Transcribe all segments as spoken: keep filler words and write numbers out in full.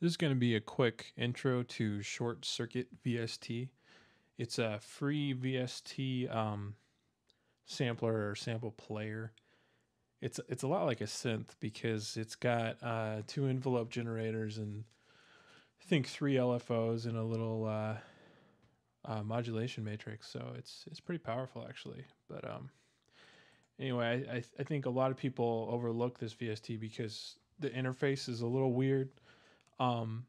This is going to be a quick intro to Short Circuit V S T. It's a free V S T um, sampler or sample player. It's it's a lot like a synth because it's got uh, two envelope generators and I think three L F Os and a little uh, uh, modulation matrix. So it's it's pretty powerful actually. But um, anyway, I I, th I think a lot of people overlook this V S T because the interface is a little weird. Um,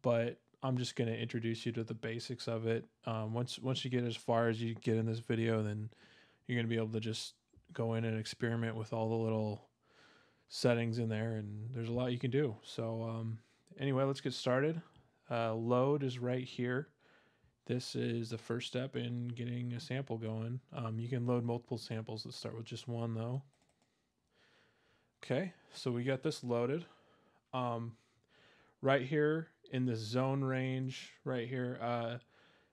but I'm just going to introduce you to the basics of it. Um, once, once you get as far as you get in this video, then you're going to be able to just go in and experiment with all the little settings in there, and there's a lot you can do. So, um, anyway, let's get started. Uh, load is right here. This is the first step in getting a sample going. Um, you can load multiple samples. Let's start with just one though. Okay. So we got this loaded. Um, Right here in the zone range, right here, uh,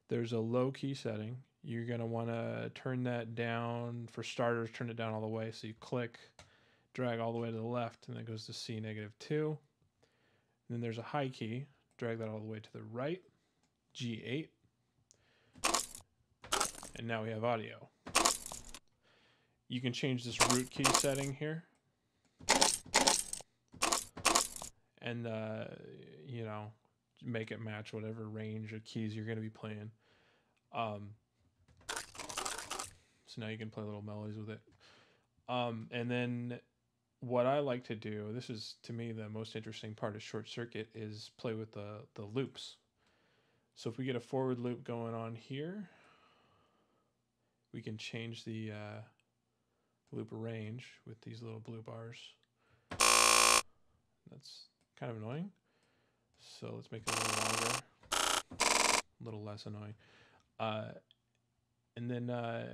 there's a low key setting. You're gonna wanna turn that down. For starters, turn it down all the way. So you click, drag all the way to the left, and that goes to C negative two. And then there's a high key, drag that all the way to the right, G eight. And now we have audio. You can change this root key setting here. And, uh, you know, make it match whatever range of keys you're going to be playing. Um, so now you can play little melodies with it. Um, and then what I like to do, this is to me the most interesting part of Short Circuit, is play with the, the loops. So if we get a forward loop going on here, we can change the uh, loop range with these little blue bars. That's kind of annoying, so let's make it a little longer, a little less annoying. Uh, and then, uh,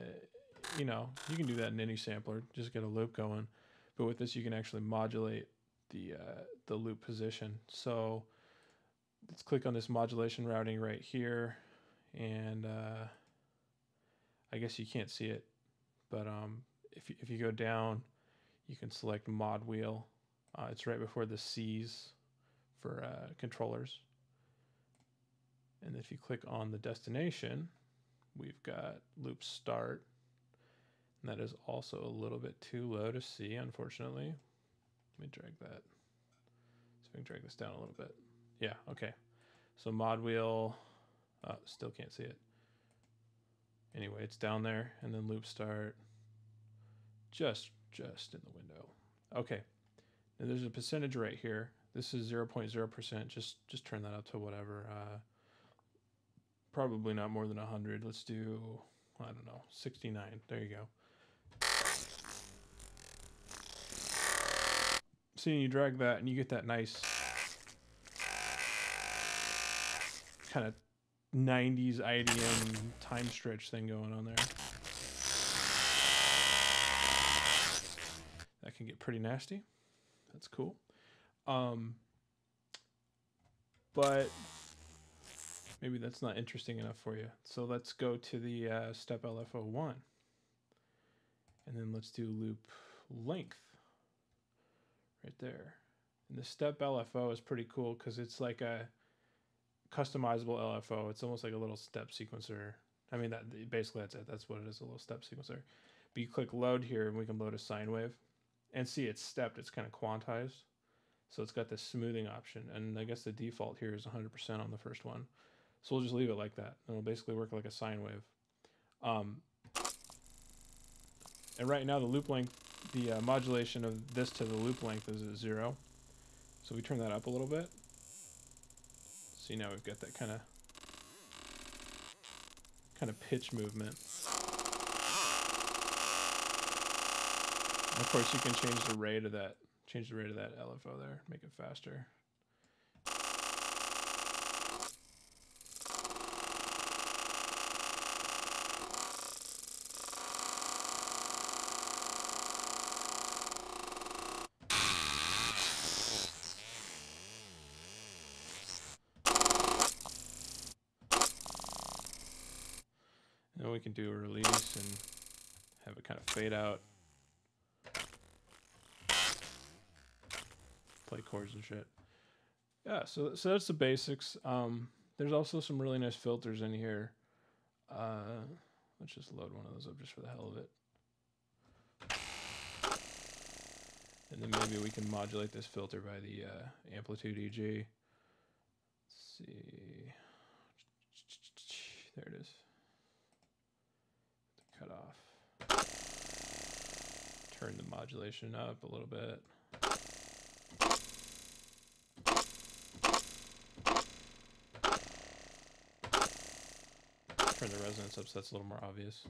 you know, you can do that in any sampler, just get a loop going. But with this, you can actually modulate the, uh, the loop position. So let's click on this modulation routing right here. And uh, I guess you can't see it, but um, if, if you go down, you can select mod wheel. Uh, it's right before the C's for uh, controllers. And if you click on the destination, we've got loop start. And that is also a little bit too low to see, unfortunately. Let me drag that. So we can drag this down a little bit. Yeah, okay. So mod wheel, uh, still can't see it. Anyway, it's down there. And then loop start, just, just in the window. Okay. Now there's a percentage right here. This is zero point zero percent. Just just turn that up to whatever. Uh, probably not more than one hundred. Let's do, I don't know, sixty-nine. There you go. See, you drag that and you get that nice kind of nineties I D M time stretch thing going on there. That can get pretty nasty. That's cool. Um, but maybe that's not interesting enough for you. So let's go to the uh, step L F O one. And then let's do loop length right there. And the step L F O is pretty cool because it's like a customizable L F O. It's almost like a little step sequencer. I mean, that basically that's it. That's what it is, a little step sequencer. But you click load here and we can load a sine wave. And see, it's stepped, it's kind of quantized. So it's got this smoothing option. And I guess the default here is one hundred percent on the first one. So we'll just leave it like that. It'll basically work like a sine wave. Um, and right now the loop length, the uh, modulation of this to the loop length is at zero. So we turn that up a little bit. See, now we've got that kind of kind of pitch movement. Of course, you can change the rate of that. Change the rate of that L F O there. Make it faster. Now we can do a release and have it kind of fade out. Play chords and shit. Yeah, so so that's the basics. Um, there's also some really nice filters in here. Uh, let's just load one of those up just for the hell of it. And then maybe we can modulate this filter by the uh, amplitude E G. Let's see. There it is. Cut off. Turn the modulation up a little bit. Turn the resonance up so that's a little more obvious.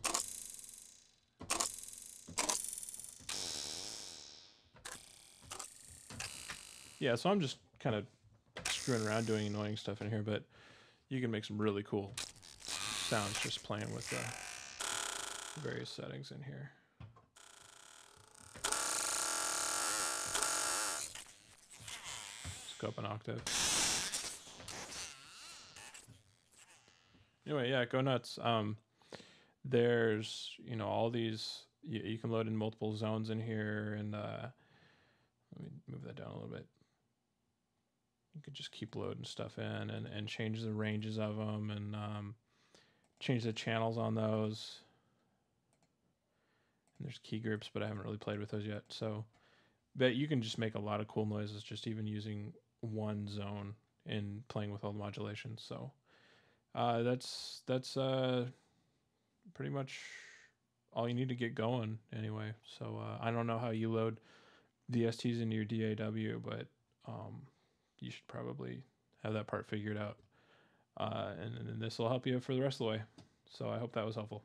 Yeah, so I'm just kind of screwing around doing annoying stuff in here, but you can make some really cool sounds just playing with the various settings in here. Let's go up an octave. Anyway, yeah, go nuts. Um, there's, you know, all these, you, you can load in multiple zones in here, and uh, let me move that down a little bit. You could just keep loading stuff in and, and change the ranges of them, and um, change the channels on those. And there's key grips, but I haven't really played with those yet. So, but you can just make a lot of cool noises just even using one zone and playing with all the modulations. So uh, that's that's uh, pretty much all you need to get going anyway. So uh, I don't know how you load V S Ts into your D A W, but um, you should probably have that part figured out. Uh, and, and this will help you for the rest of the way. So I hope that was helpful.